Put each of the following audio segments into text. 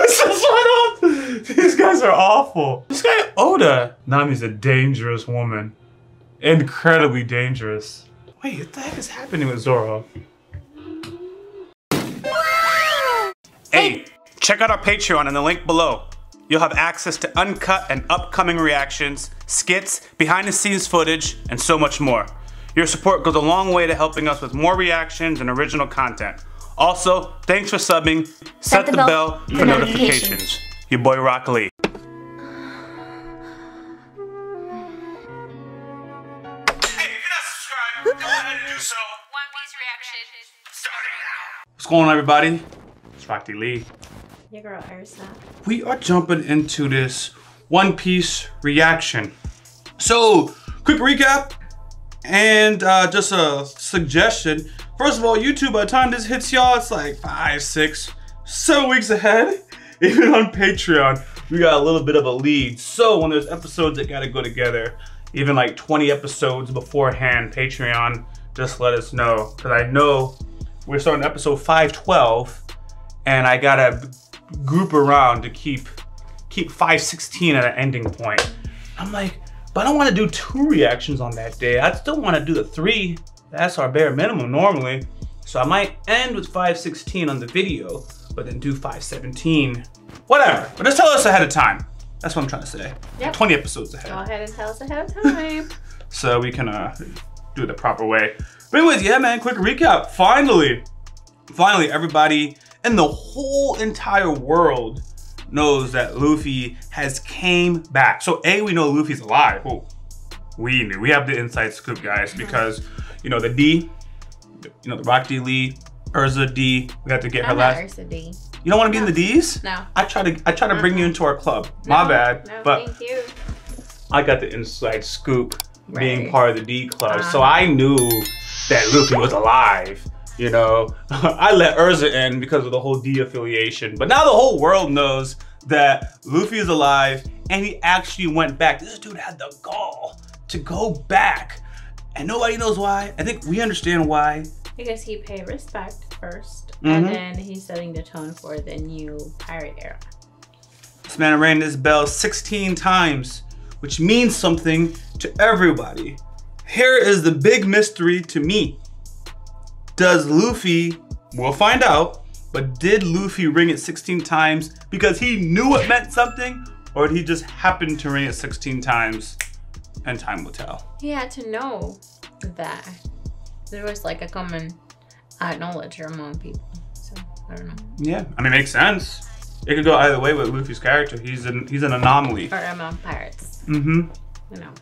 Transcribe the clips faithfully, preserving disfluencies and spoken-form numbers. This just went off. These guys are awful. This guy Oda. Nami's a dangerous woman. Incredibly dangerous. Wait, what the heck is happening with Zoro? Hey, check out our Patreon in the link below. You'll have access to uncut and upcoming reactions, skits, behind the scenes footage, and so much more. Your support goes a long way to helping us with more reactions and original content. Also, thanks for subbing. Set, Set the, the bell, bell for, for notifications. notifications. Your boy Rocky Lee. What's going on, everybody? It's Rocky Lee. Your girl, Urza. We are jumping into this One Piece reaction. So, quick recap and uh, just a suggestion. First of all, YouTube, by the time this hits y'all, it's like five, six, seven weeks ahead. Even on Patreon, we got a little bit of a lead. So when there's episodes that gotta go together, even like twenty episodes beforehand, Patreon, just let us know. Cause I know we're starting episode five twelve, and I got a group around to keep keep five sixteen at an ending point. I'm like, but I don't want to do two reactions on that day. I still want to do the three. That's our bare minimum normally. So I might end with five sixteen on the video, but then do five seventeen. Whatever. But just tell us ahead of time. That's what I'm trying to say. Yep. twenty episodes ahead. Go ahead and tell us ahead of time. So we can uh, do it the proper way. But anyways, yeah, man, quick recap. Finally, finally, everybody in the whole entire world knows that Luffy has came back. So A, we know Luffy's alive. Oh, we knew. We have the inside scoop, guys, because, you know, the D, you know, the Rocky Lee, Urza D, we got to get I'm her last. Urza D. You don't want to no. be in the D's? No. I try to I try to no. bring you into our club. No. My bad. No, but thank you. I got the inside scoop right. being part of the D club. Uh. So I knew that Luffy was alive. You know, I let Urza in because of the whole D affiliation, but now the whole world knows that Luffy is alive and he actually went back. This dude had the gall to go back and nobody knows why. I think we understand why. Because he paid respect first mm-hmm. and then he's setting the tone for the new pirate era. This man rang this bell sixteen times, which means something to everybody. Here is the big mystery to me. Does Luffy, we'll find out, but did Luffy ring it sixteen times because he knew it meant something, or did he just happen to ring it sixteen times? And time will tell. He had to know that there was like a common uh, knowledge among people, so I don't know. Yeah, I mean, it makes sense. It could go either way with Luffy's character. He's an, he's an anomaly. Or among pirates. Mm-hmm. Who knows?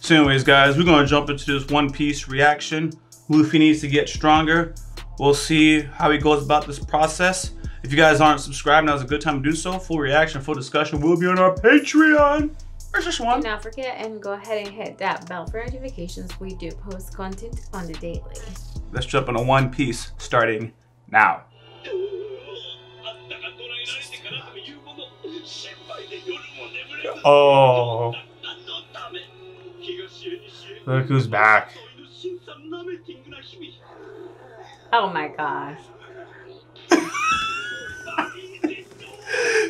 So anyways, guys, we're gonna jump into this One Piece reaction. Luffy needs to get stronger. We'll see how he goes about this process. If you guys aren't subscribed, now's a good time to do so. Full reaction, full discussion will be on our Patreon. There's just one. Do not forget and go ahead and hit that bell for notifications. We do post content on the daily. Let's jump on a One Piece starting now. Oh. Look who's back. Oh my gosh.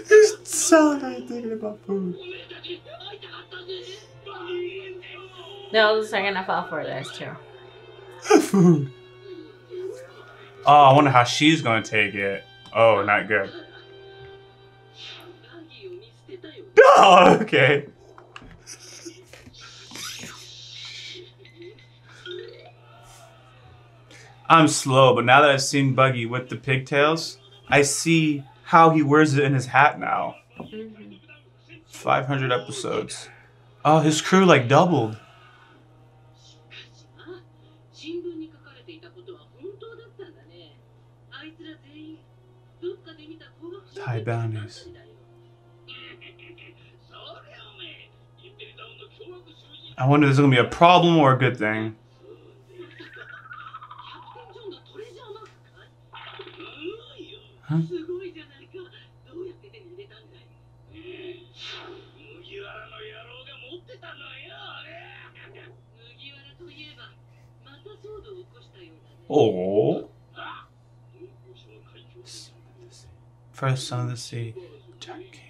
He's celebrating thinking about food. No, those are gonna fall for this too. Food. Oh, I wonder how she's gonna take it. Oh, not good. Oh, okay. I'm slow, but now that I've seen Buggy with the pigtails, I see how he wears it in his hat now. Mm-hmm. five hundred episodes. Oh, his crew like doubled. Thai bounties. I wonder if there's gonna be a problem or a good thing. Huh? Oh, first son of the sea. Jack King.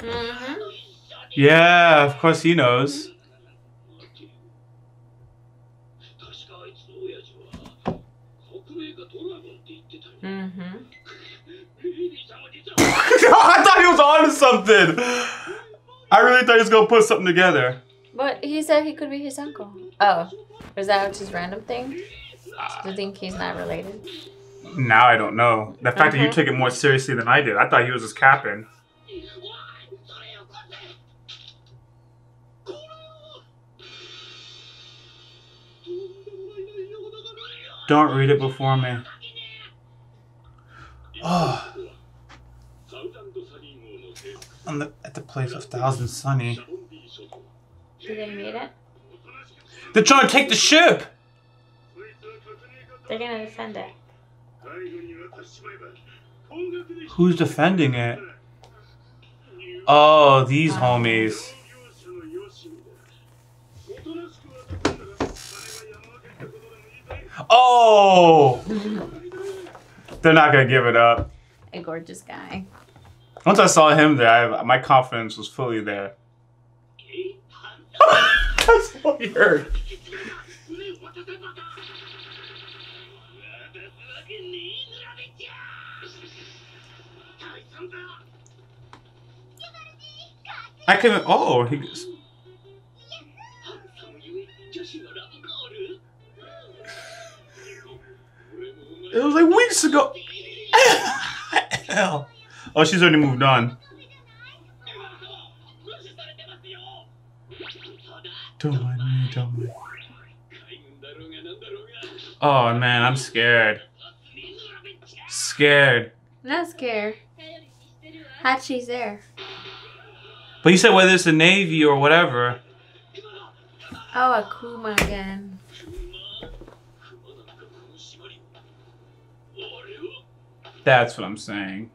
Mm-hmm. Yeah, of course he knows. Mm-hmm. I thought he was onto something. I really thought he was gonna put something together. But he said he could be his uncle. Oh, is that just random thing? Uh, Do you think he's not related? Now I don't know. The fact mm-hmm. that you took it more seriously than I did, I thought he was just capping. Don't read it before me. Oh. On the, at the place of Thousand Sunny. Did they meet it? They're trying to take the ship! They're gonna defend it. Who's defending it? Oh, these wow. homies. Oh! They're not gonna give it up. A gorgeous guy. Once I saw him there, I, my confidence was fully there. That's what you heard. I can. Oh, he. It was like weeks ago. Hell. Oh, she's already moved on. Don't mind me, don't mind. Oh man, I'm scared. Scared. Not scared. Hachi's there. But you said whether it's the Navy or whatever. Oh, a Kuma again. That's what I'm saying.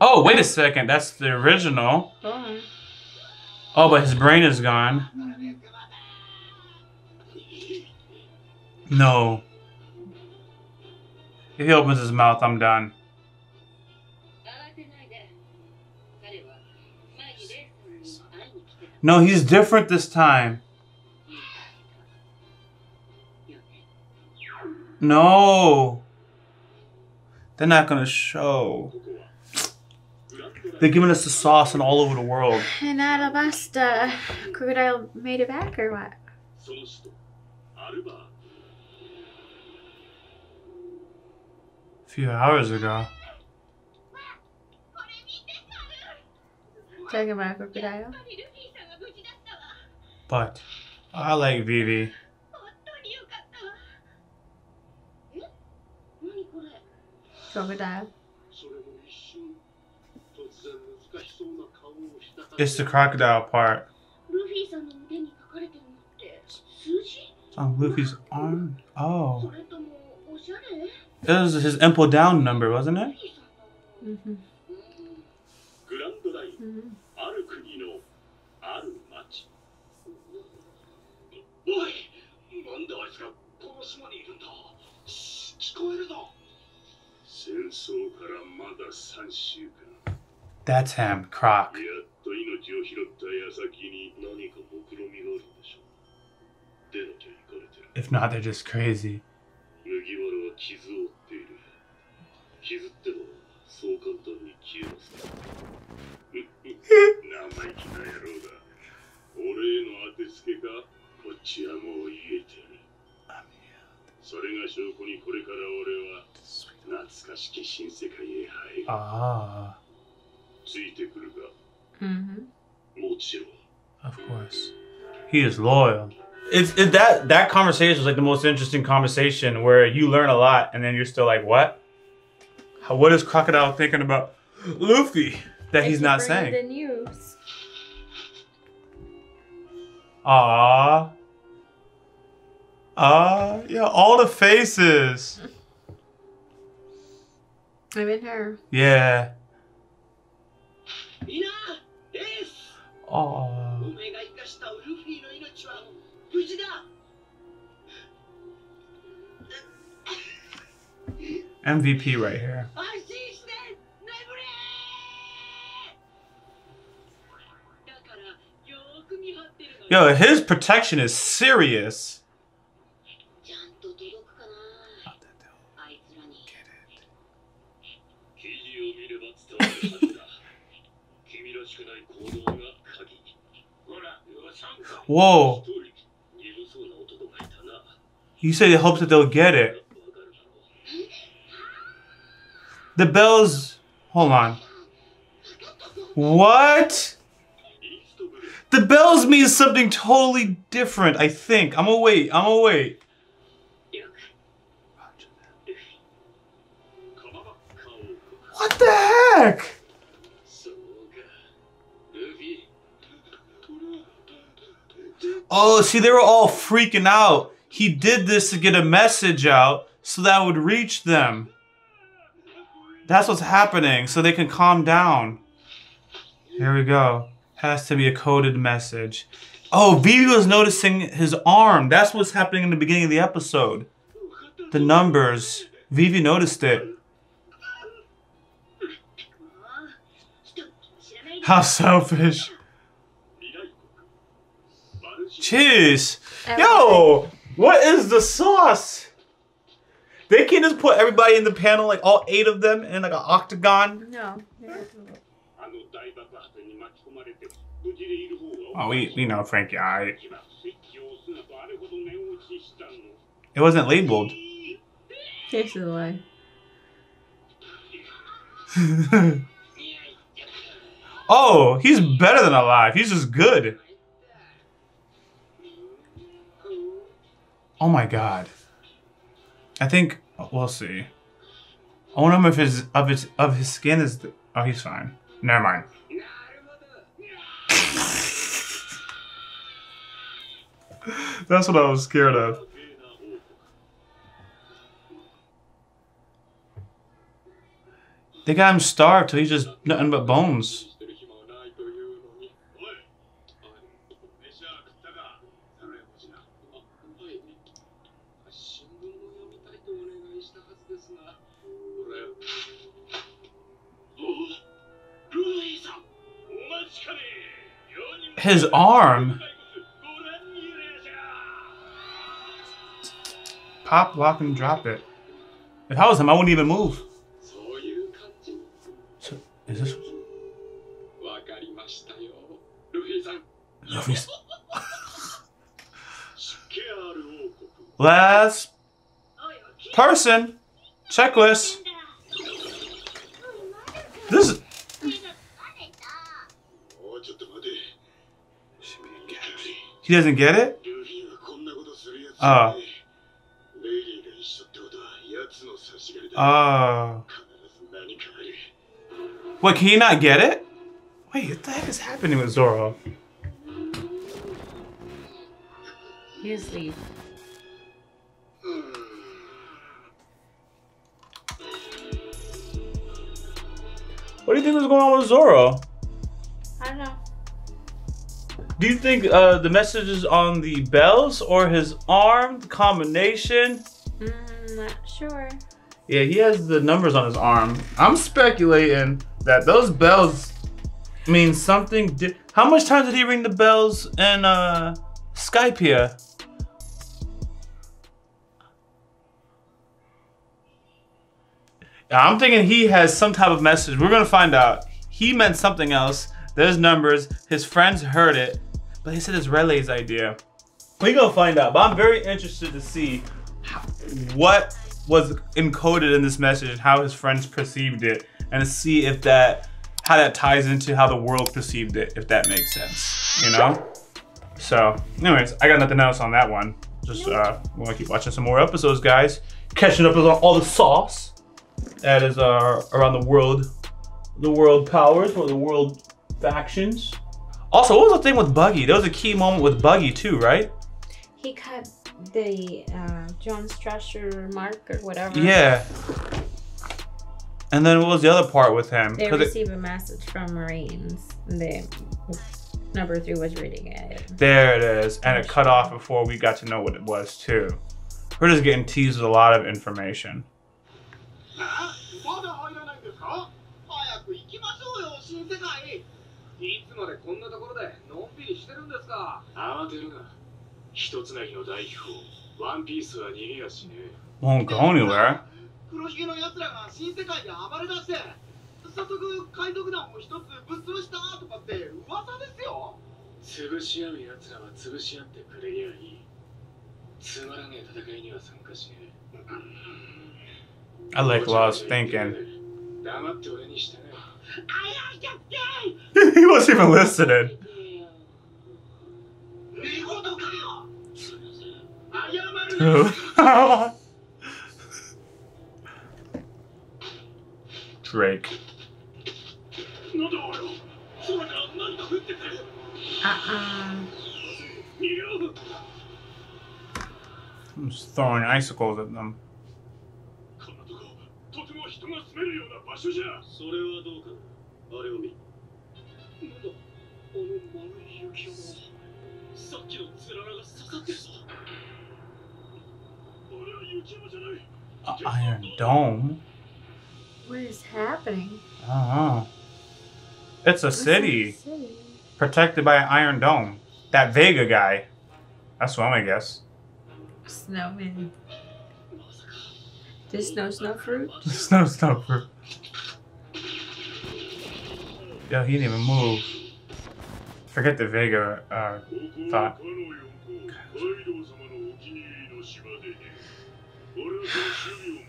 Oh, wait a second. That's the original. Oh, oh but his brain is gone. No. If he opens his mouth, I'm done. No, he's different this time. No. They're not going to show. They're giving us the sauce and all over the world. And Alabasta, Crocodile made it back or what? A few hours ago. Talking about Crocodile? But I like Vivi. Crocodile. It's the crocodile part. It's on Luffy's arm. Oh. It was his impel down number, wasn't it? Mm-hmm. Mm-hmm. That's him, Croc. If not, they're just crazy. Ah. Mm-hmm. Of course. He is loyal. It's it, that that conversation is like the most interesting conversation where you learn a lot and then you're still like, what? How, what is Crocodile thinking about Luffy that he's not saying? The news. Ah. Ah, yeah, all the faces. I'm in her. Yeah. Oh. M V P right here. Yo, his protection is serious. Whoa. You say he hopes that they'll get it. The bells. Hold on. What? The bells means something totally different, I think. I'm gonna wait. I'm gonna wait. What the heck? Oh, see, they were all freaking out. He did this to get a message out so that would reach them. That's what's happening, so they can calm down. Here we go. Has to be a coded message. Oh, Vivi was noticing his arm. That's what's happening in the beginning of the episode. The numbers. Vivi noticed it. How selfish. Jeez. Yo! What is the sauce? They can't just put everybody in the panel, like all eight of them, in like an octagon. No. Oh, we we know Frankie. I. It wasn't labeled. Takes it away. Oh, he's better than alive. He's just good. Oh my God. I think we'll see. I wonder if his of his of his skin is. The, oh, he's fine. Never mind. That's what I was scared of. They got him starved till he's just nothing but bones. His arm? Pop, lock, and drop it. If I was him, I wouldn't even move. So, is this... Luffy's... Last... person. Checklist. This is... He doesn't get it? Oh. Oh. Wait, can he not get it? Wait, what the heck is happening with Zoro? Here's Lee. What do you think was going on with Zoro? I don't know. Do you think uh, the message is on the bells or his arm? The combination? Mm, not sure. Yeah, he has the numbers on his arm. I'm speculating that those bells mean something. How much time did he ring the bells in uh, Skypia? I'm thinking he has some type of message. We're gonna find out. He meant something else. There's numbers. His friends heard it. But he said it's Relay's idea. We gonna find out, but I'm very interested to see what was encoded in this message and how his friends perceived it, and to see if that, how that ties into how the world perceived it, if that makes sense, you know? So, anyways, I got nothing else on that one. Just uh, we're gonna keep watching some more episodes, guys. Catching up on all the sauce that is uh, around the world, the world powers or the world factions. Also, what was the thing with Buggy? There was a key moment with Buggy too, right? He cut the uh, John Strasher mark or whatever. Yeah. And then what was the other part with him? They received it, a message from Marines. And they, number three was reading it. There it is. And it cut off before we got to know what it was too. We're just getting teased with a lot of information. 世界。いつまでこんなところでのんびりしてるんですか。慌てるな。一つなぎの代表、ワンピースは逃げやしねえ。Won't go anywhere. 黒ひげの奴らが新世界で暴れ出して、早速海賊団を一つぶっ潰したとかって噂ですよ。潰し合う奴らは潰し合ってくれりゃいい。つまらねえ戦いには参加しねえ。I like what I was thinking. He wasn't even listening. Drake. Uh-uh. I'm just throwing icicles at them. A iron dome? What is happening? I don't know. It's a city, city protected by an iron dome. That Vega guy. That's what I'm gonna guess. Snowman. There's no snow fruit? There's no snow fruit. Yo, he didn't even move. Forget the Vega uh, thought.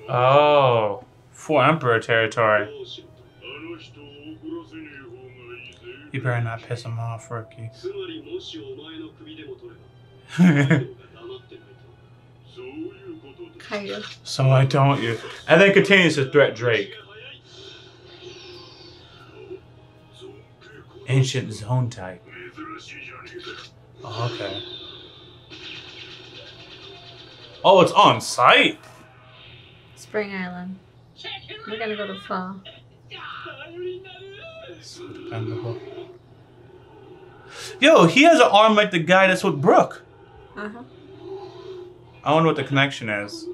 Oh, full emperor territory. You better not piss him off, Rookie. Kaido. So why don't you? And then continues to threat Drake. Ancient zone type. Oh, okay. Oh, it's on site. Spring Island. We're gonna go to fall. Yo, he has an arm like the guy that's with Brooke. Uh huh. I wonder what the connection is.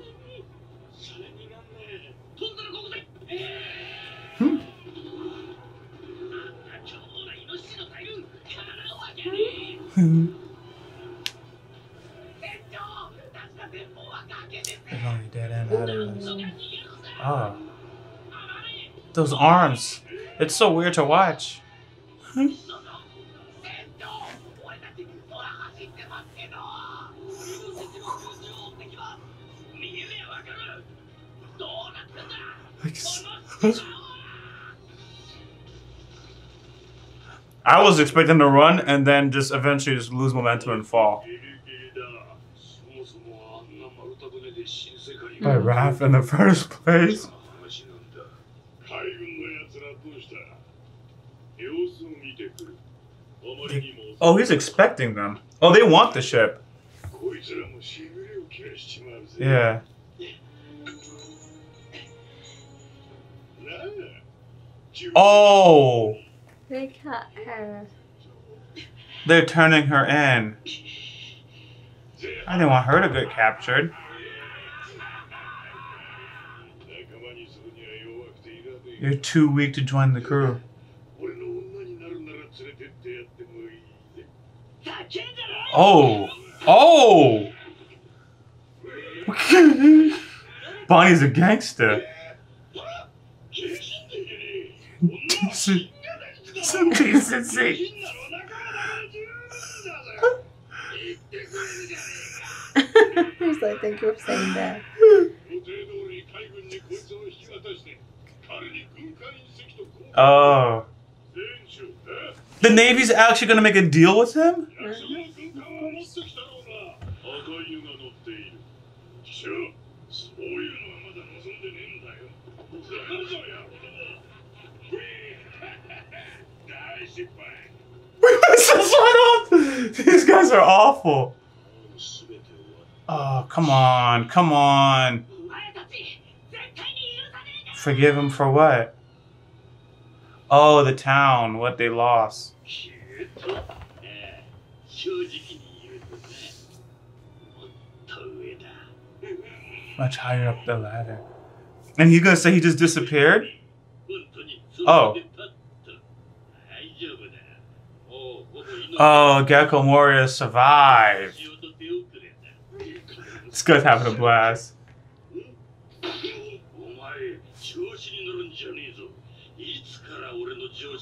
Hmm? They're only dead and out of this. Oh. Those arms. It's so weird to watch. I was expecting to run and then just eventually just lose momentum and fall. By Raph in the first place. Oh, he's expecting them. Oh, they want the ship. Yeah. Oh! They cut her. They're turning her in. I didn't want her to get captured. You're too weak to join the crew. Oh! Oh! Bonnie's a gangster. Some decency. I was like, thank you for saying that. Oh. The Navy's actually going to make a deal with him? These guys are awful. Oh, come on, come on. Forgive him for what? Oh, the town, what they lost. Much higher up the ladder. And you're gonna say he just disappeared? Oh. Oh, Gekko Moria survived. This guy's having a blast.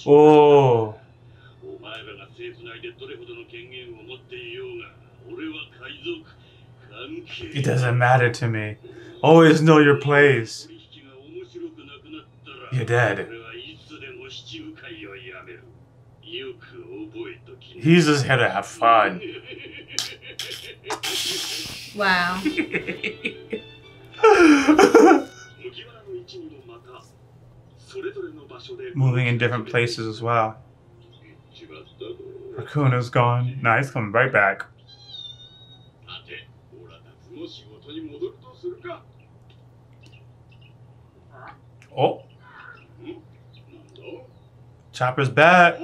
Oh. It doesn't matter to me. Always know your place. You're dead. He's just here to have fun. Wow. Moving in different places as well. Raccoon is gone. Nah, he's coming right back. Oh. Chopper's back.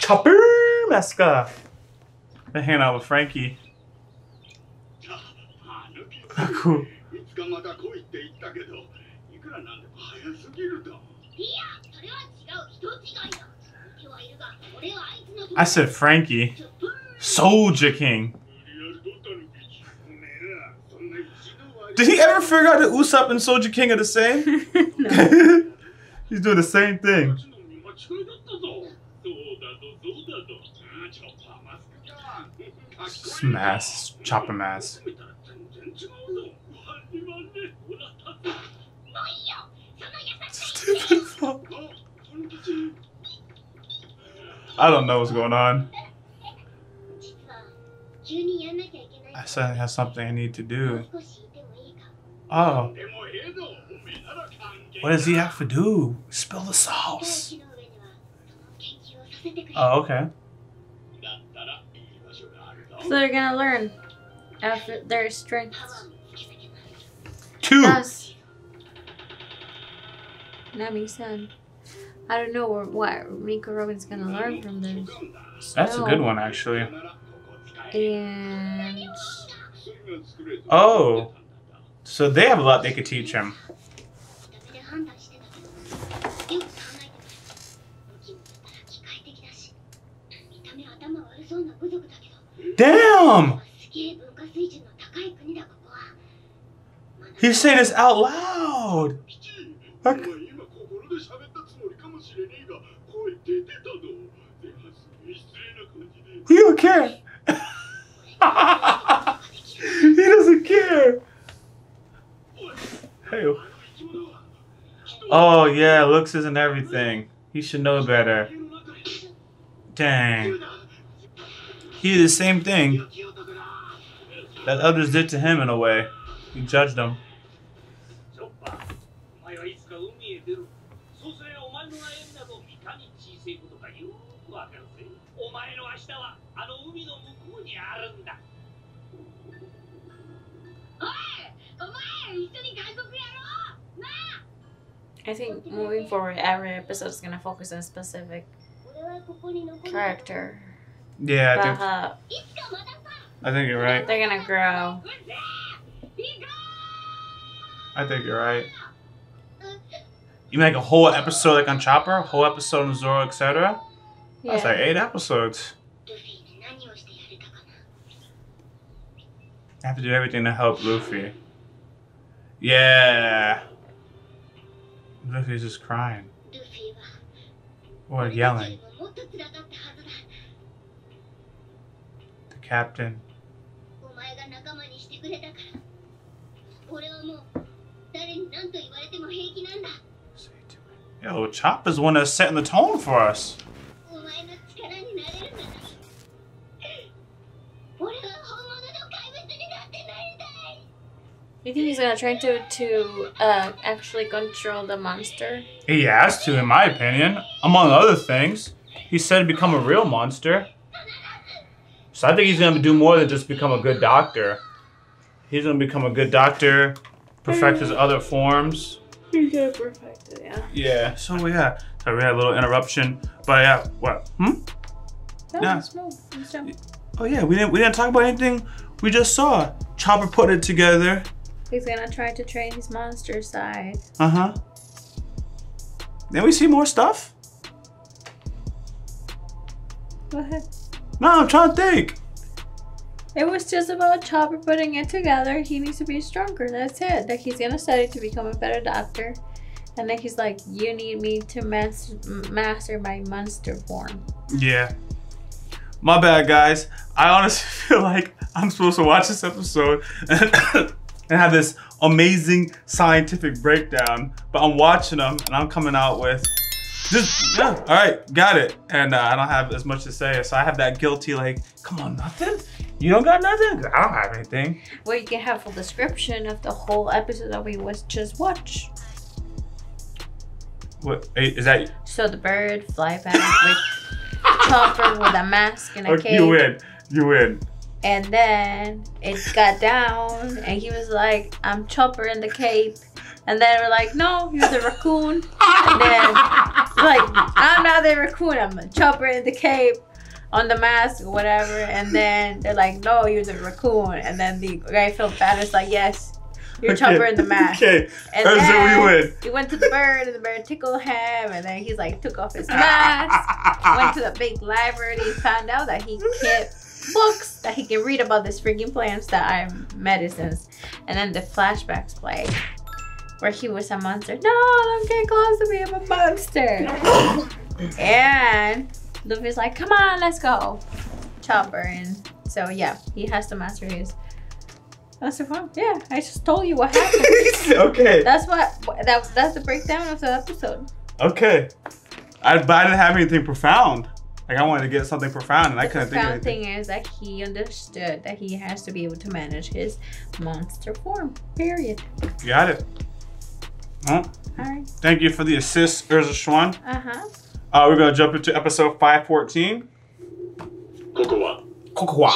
Chopper Masca. They hang out with Frankie. Cool. I said Frankie. Soulja King. Did he ever figure out that Usopp and Soulja King are the same? No. He's doing the same thing. Mass, Chopper Mass. I don't know what's going on. I said I have something I need to do. Oh. What does he have to do? Spill the sauce. Oh, okay. So they're gonna learn after their strengths. Two. Thus, Nami said, "I don't know what Miko Robin's gonna learn from this." That's no. a good one, actually. And oh, so they have a lot they could teach him. Damn! He's saying this out loud! Like, he don't care! He doesn't care! Hey. Oh yeah, looks isn't everything. He should know better. Dang. He did the same thing that others did to him in a way. He judged them. I think moving forward, every episode is going to focus on a specific character. Yeah, I think, uh, I think you're right. They're gonna grow. I think you're right. You make a whole episode like on Chopper, a whole episode on Zoro, et cetera. Yeah. That's like eight episodes. I have to do everything to help Luffy. Yeah. Luffy's just crying. Or yelling. Captain. Yo, Chopper's the one that's setting the tone for us. You think he's gonna try to to uh, actually control the monster? He has to, in my opinion. Among other things, he said to become a real monster. So I think he's going to do more than just become a good doctor. He's going to become a good doctor, perfect his other forms. You're so perfect, yeah. Yeah, so yeah. So we had a little interruption, but yeah, what? Hmm? No, nah. It's smooth. It's dumb. Oh yeah, we didn't we didn't talk about anything. We just saw Chopper put it together. He's gonna try to train his monster side. Uh-huh. Then we see more stuff. Go ahead. No, I'm trying to think. It was just about Chopper putting it together. He needs to be stronger. That's it. Like, he's gonna study to become a better doctor. And then he's like, you need me to mas master my monster form. Yeah. My bad, guys. I honestly feel like I'm supposed to watch this episode and have this amazing scientific breakdown. But I'm watching them and I'm coming out with just, yeah, all right, got it. And uh, I don't have as much to say. So I have that guilty, like, come on, nothing? You don't got nothing? I don't have anything. Well, you can have a description of the whole episode that we was just watched. What is that? So the bird fly back with Chopper with a mask and a okay, cape. You win. You win. And then it got down and he was like, I'm Chopper in the cape. And then we're like, no, you're the raccoon. And then like, I'm not the raccoon, I'm a Chopper in the cape. On the mask or whatever, and then they're like, no, you're the raccoon. And then the guy felt bad. It's like, yes, you're okay. Chopper in the mask. Okay, and that's then we win. He went to the bird, and the bird tickled him, and then he's like, took off his mask, went to the big library, found out that he kept books that he can read about these freaking plants that are medicines. And then the flashbacks play, where he was a monster. No, don't get close to me, I'm a monster. And Luffy's like, come on, let's go, Chopper. And so yeah, he has to master his master form. Yeah, I just told you what happened. Okay. That's what that, that's the breakdown of the episode. Okay. I but I didn't have anything profound. Like, I wanted to get something profound, and the I couldn't think of anything. The profound thing is that he understood that he has to be able to manage his monster form. Period. Got it. Huh? All right. Thank you for the assist, Urza Schwan. Uh huh. Uh, we're gonna jump into episode five fourteen. Kokowa. Kokowa.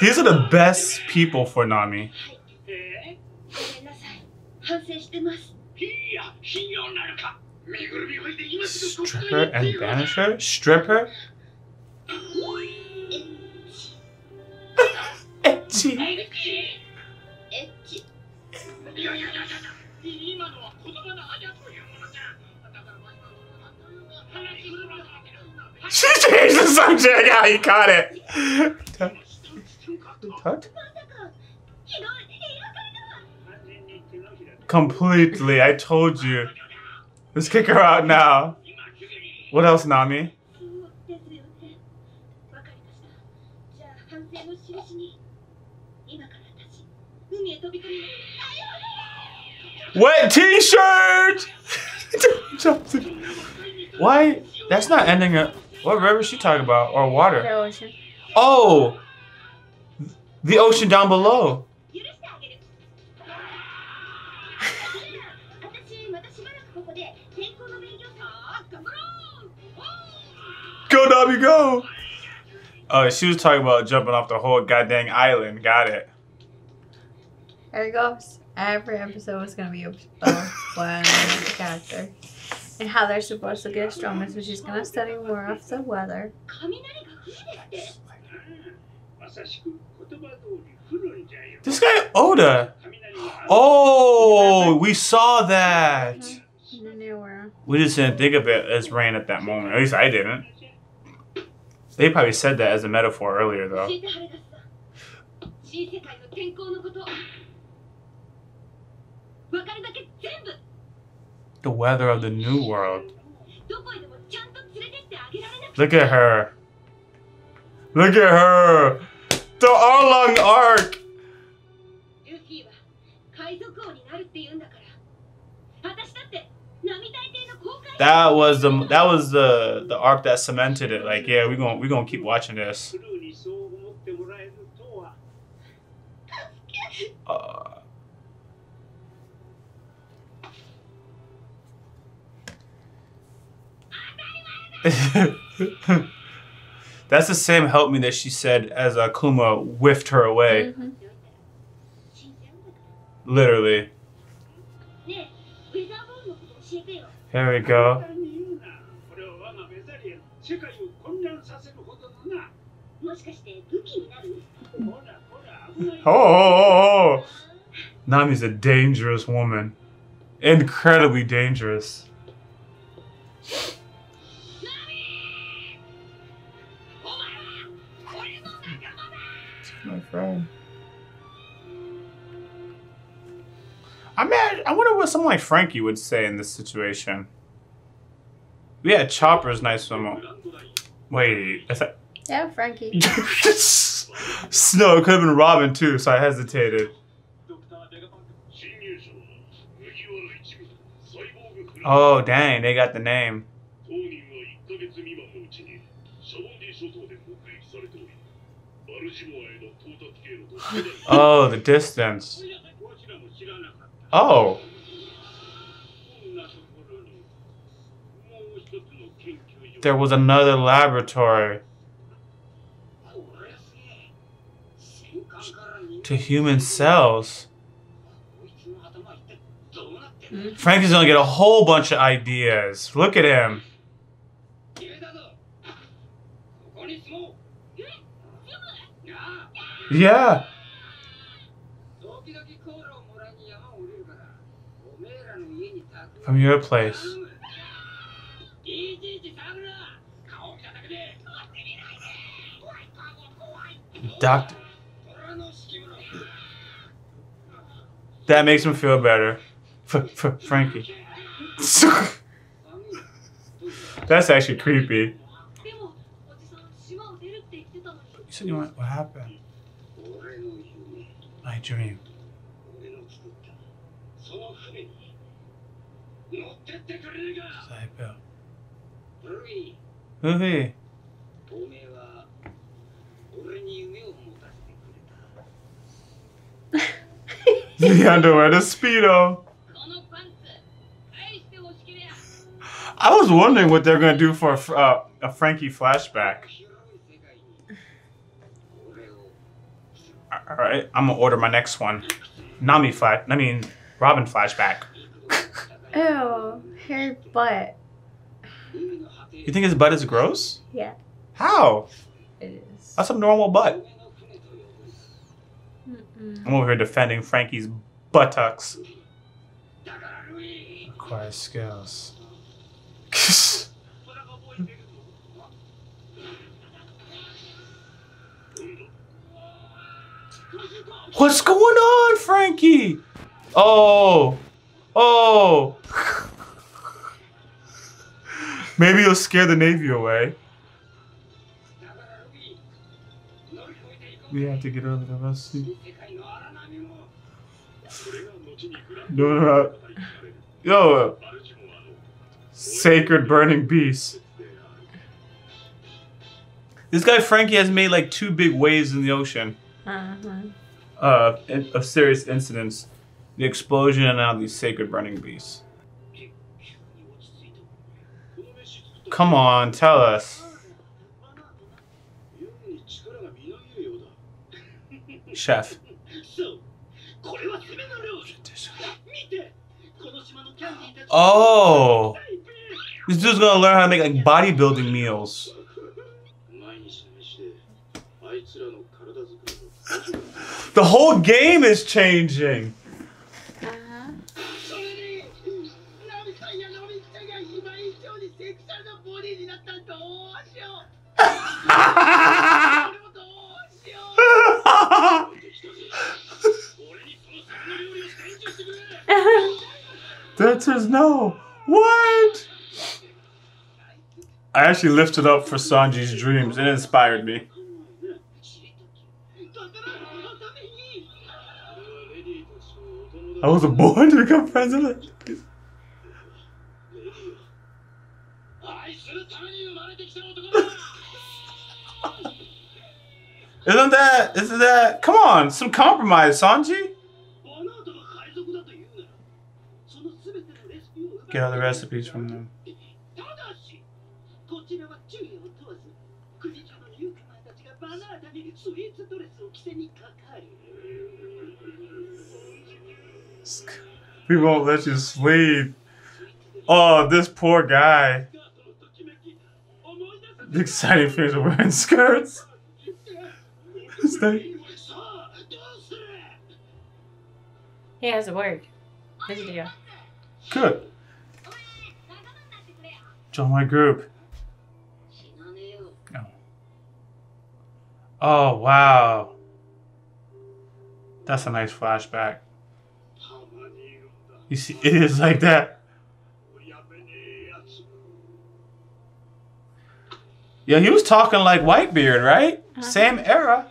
These are the best people for Nami. Stripper and banisher? Stripper? Etchi. She changed the subject! Yeah, you caught it! Tut? Tut? Completely, I told you. Let's kick her out now. What else, Nami? Wet t-shirt! Why? That's not ending up. What river is she talking about? Or water? The ocean. Oh! The ocean down below. Go, Nami, go! Oh, she was talking about jumping off the whole goddamn island. Got it. There it goes. Every episode is gonna be about one character and how they're supposed to get stronger. So she's gonna study more of the weather. This guy Oda. Oh, we saw that. We just didn't think of it as rain at that moment. At least I didn't. They probably said that as a metaphor earlier, though. The weather of the new world. Look at her. Look at her. The Arlong Arc. That was the that was the the arc that cemented it. Like, yeah, we're gonna we're gonna keep watching this. Uh, That's the same help me that she said as uh, Kuma whiffed her away. Mm-hmm. Literally. Here we go. Oh, oh, oh, oh. Nami's a dangerous woman. Incredibly dangerous. My friend. I mean, I wonder what someone like Frankie would say in this situation. Yeah, Chopper's nice one. Wait, is that? Yeah, Frankie. No, it could have been Robin too, so I hesitated. Oh, dang, they got the name. Oh, the distance. Oh. There was another laboratory. To human cells. Mm-hmm. Frankie's gonna get a whole bunch of ideas. Look at him. Yeah. From your place. Doctor. That makes him feel better. F- Frankie. That's actually creepy. You said you went, what happened? My dream. Skypia. Luffy. The underwear, the Speedo. I was wondering what they're going to do for a, uh, a Frankie flashback. Alright, I'm going to order my next one. Nami flash, I mean, Robin flashback. Ew, his butt. You think his butt is gross? Yeah. How? It is. That's a normal butt. Mm-mm. I'm over here defending Frankie's buttocks. Requires skills. What's going on, Frankie? Oh, oh. Maybe you'll scare the Navy away. We have to get out of the rescue. No, no, yo, sacred burning beast. This guy Frankie has made like two big waves in the ocean. Uh-huh. Uh, of serious incidents, the explosion and now these sacred burning beasts. Come on, tell us. Chef. Oh, this dude's gonna learn how to make like bodybuilding meals. The whole game is changing. Uh-huh. That says no. What? I actually lifted up for Sanji's dreams. It inspired me. I was born to become president. Isn't that, isn't that, come on, some compromise, Sanji. Get all the recipes from them. We won't let you sleep. Oh, this poor guy. The exciting figures are wearing skirts. He has a word. There's a deal. Good. Join my group. Oh. Oh, wow. That's a nice flashback. You see, it is like that. Yeah, he was talking like Whitebeard, right? Uh-huh. Same era.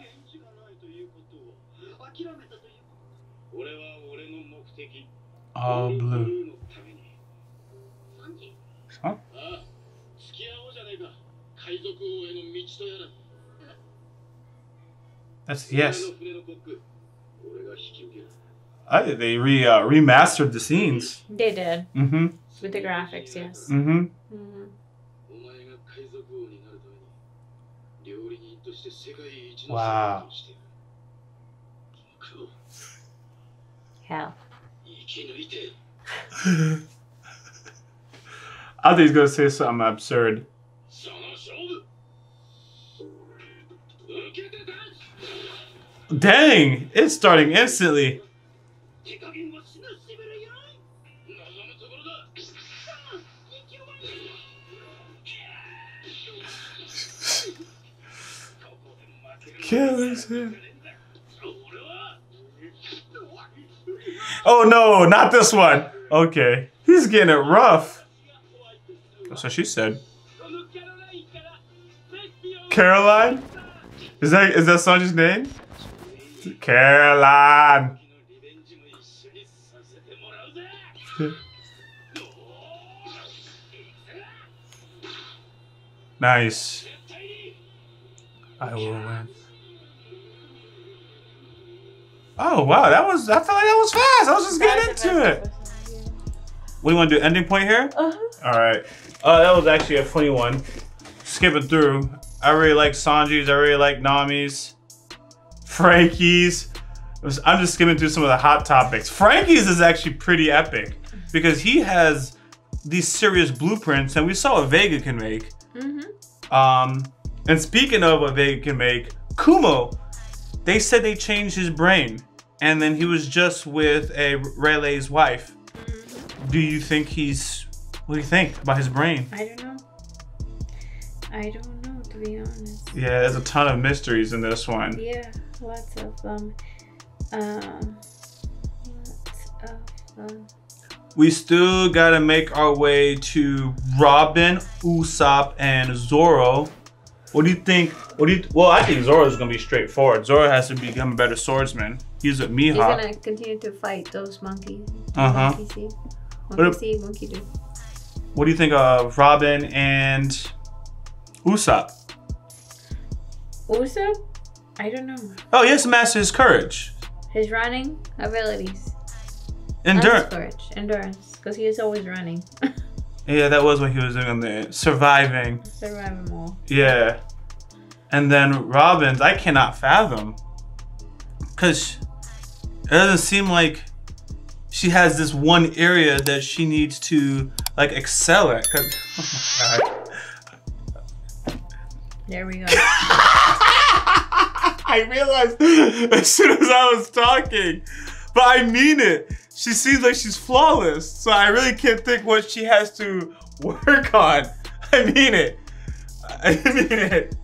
All blue. Huh? That's yes. I, they re uh, remastered the scenes. They did. Mm-hmm. With the graphics, yes. Mm-hmm. Mm-hmm. Wow. Hell. I think he's gonna say something absurd. Dang! It's starting instantly. Killers here. Oh no, not this one. Okay. He's getting it rough. That's what she said. Caroline? Is that is that Sanji's name? Caroline. Nice. I will win. Oh wow, that was, I felt like that was fast. I was just getting into it. What do you want to do, ending point here? Uh-huh. All right. Uh, that was actually a funny one. Skipping through. I really like Sanji's, I really like Nami's, Frankie's. Was, I'm just skimming through some of the hot topics. Frankie's is actually pretty epic because he has these serious blueprints and we saw what Vega can make. Mm-hmm. Um, and speaking of what Vega can make, Kumo, they said they changed his brain. And then he was just with a Rayleigh's wife. Do you think he's, what do you think about his brain? I don't know. I don't know, to be honest. Yeah, there's a ton of mysteries in this one. Yeah, lots of them. Um, lots of them. We still gotta make our way to Robin, Usopp, and Zoro. What do you think? What do you? Well, I think Zoro's gonna be straightforward. Zoro has to become a better swordsman. He's with Mihawk. He's gonna continue to fight those monkeys. Uh huh. Monkey see, monkey what, see, monkey do. What do you think of Robin and Usopp? Usopp, I don't know. Oh, he has to master his courage. His running abilities. Endurance. His courage, endurance, because he is always running. Yeah, that was what he was doing on the surviving. Surviving all. Yeah. And then Robin's, I cannot fathom. Because it doesn't seem like she has this one area that she needs to like excel at. Oh my God. There we go. I realized as soon as I was talking, but I mean it. She seems like she's flawless, so I really can't think what she has to work on. I mean it. I mean it.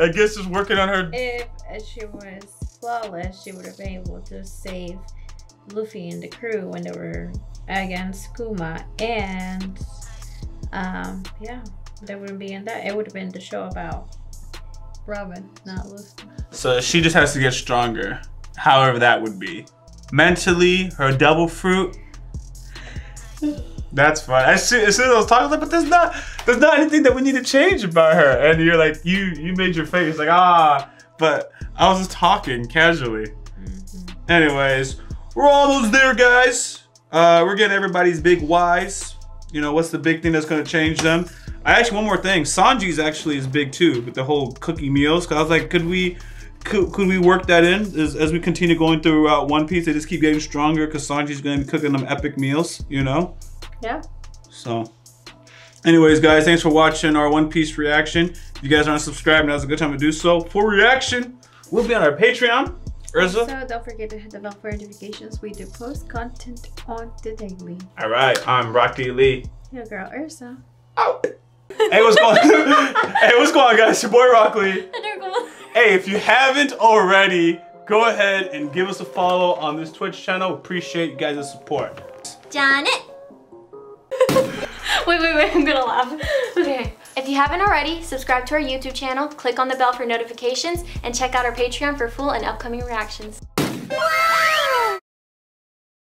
I guess just working on her. If she was flawless, she would have been able to save Luffy and the crew when they were against Kuma, and um, yeah, they wouldn't be in that. It would have been the show about Robin, not Luffy. So she just has to get stronger, however that would be. Mentally, her double fruit. That's fine. I see, as soon as I was talking, I was like, but there's not, there's not anything that we need to change about her. And you're like, you, you made your face like, ah. But I was just talking casually. Mm-hmm. Anyways, we're almost there, guys. Uh, we're getting everybody's big whys. You know, what's the big thing that's gonna change them? I actually one more thing. Sanji's actually is big too with the whole cookie meals. Cause I was like, could we? Could, could we work that in as, as we continue going throughout One Piece? They just keep getting stronger because Sanji's going to be cooking them epic meals, you know? Yeah. So, anyways, guys, thanks for watching our One Piece reaction. If you guys aren't subscribed, now's a good time to do so. For reaction, we'll be on our Patreon. Urza? Also, don't forget to hit the bell for notifications. We do post content on the daily. All right, I'm Rocky Lee. Yo, girl, Urza. Oh. Hey, what's going on? Hey, what's going on, guys? Your boy, Rocky Lee. Hey, if you haven't already, go ahead and give us a follow on this Twitch channel. Appreciate you guys' support. Janet. Wait, wait, wait, I'm gonna laugh. Okay. If you haven't already, subscribe to our YouTube channel, click on the bell for notifications, and check out our Patreon for full and upcoming reactions.